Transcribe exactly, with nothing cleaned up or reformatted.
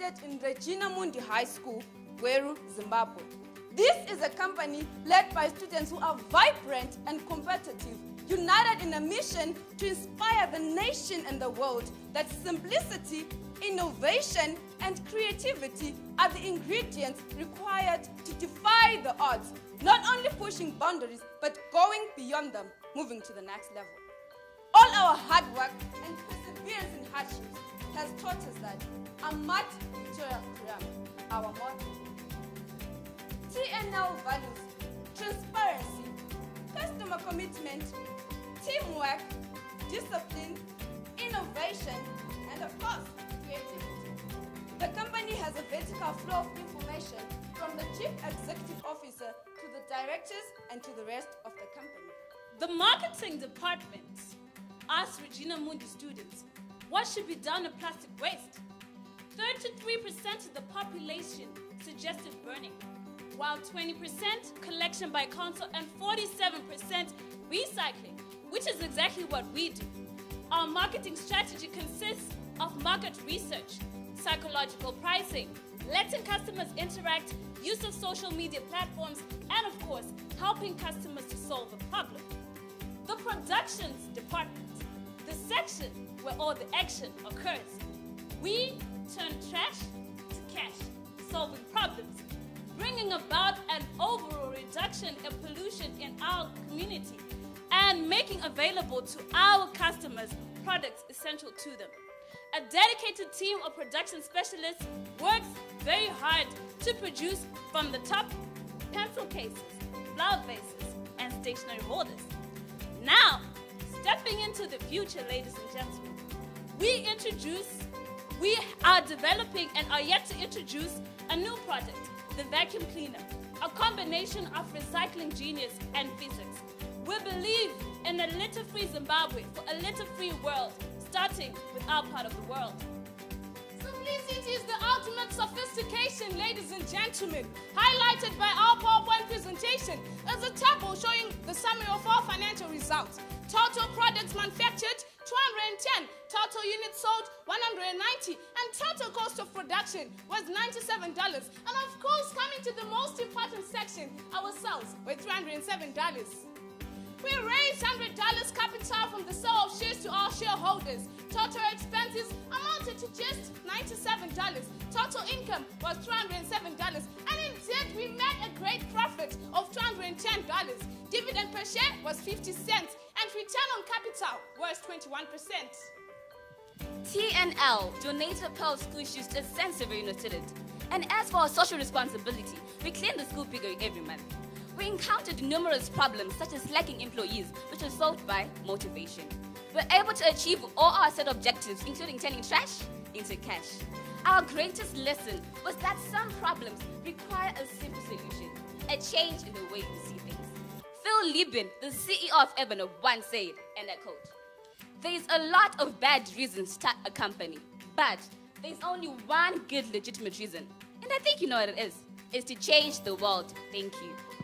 located in Regina Mundi High School, Gweru, Zimbabwe. This is a company led by students who are vibrant and competitive, united in a mission to inspire the nation and the world that simplicity, innovation, and creativity are the ingredients required to defy the odds, not only pushing boundaries, but going beyond them, moving to the next level. All our hard work and perseverance in hardships has taught us that Amat Victoria Kuram, our motto. T N L values, transparency, customer commitment, teamwork, discipline, innovation, and of course, creativity. The company has a vertical flow of information from the Chief Executive Officer to the directors and to the rest of the company. The marketing department asked Regina Mundi students what should be done to plastic waste. thirty-three percent of the population suggested burning, while twenty percent collection by council and forty-seven percent recycling, which is exactly what we do. Our marketing strategy consists of market research, psychological pricing, letting customers interact, use of social media platforms, and of course, helping customers to solve a problem. The productions department, the section where all the action occurs. We turn trash to cash, solving problems, bringing about an overall reduction in pollution in our community, and making available to our customers products essential to them. A dedicated team of production specialists works very hard to produce from the top pencil cases, flower vases, and stationery holders. Now, stepping into the future, ladies and gentlemen, we introduce, we are developing and are yet to introduce a new product, the vacuum cleaner, a combination of recycling genius and physics. We believe in a litter-free Zimbabwe for a litter-free world, starting with our part of the world. Simplicity is the ultimate sophistication, ladies and gentlemen. Highlighted by our PowerPoint presentation is a table showing the summary of our financial results. Total products manufactured, two hundred ten. Total units sold, one hundred ninety. And total cost of production was ninety-seven dollars. And of course, coming to the most important section, our sales were three hundred seven dollars. We raised one hundred dollars capital from the sale of shares to our shareholders. Total expenses amounted to just ninety-seven dollars. Total income was two hundred seven dollars. And indeed, we made a great profit of two hundred ten dollars. Dividend per share was fifty cents. And return on capital was twenty-one percent. T N L donates a pair of school shoes to a sensory unit. And as for our social responsibility, we clean the school bigger every month. We encountered numerous problems such as lacking employees, which was solved by motivation. We're able to achieve all our set objectives, including turning trash into cash. Our greatest lesson was that some problems require a simple solution, a change in the way we see things. Phil Libin, the C E O of Evernote, once said, and I quote, "There's a lot of bad reasons to start a company, but there's only one good legitimate reason, and I think you know what it is, is to change the world." Thank you.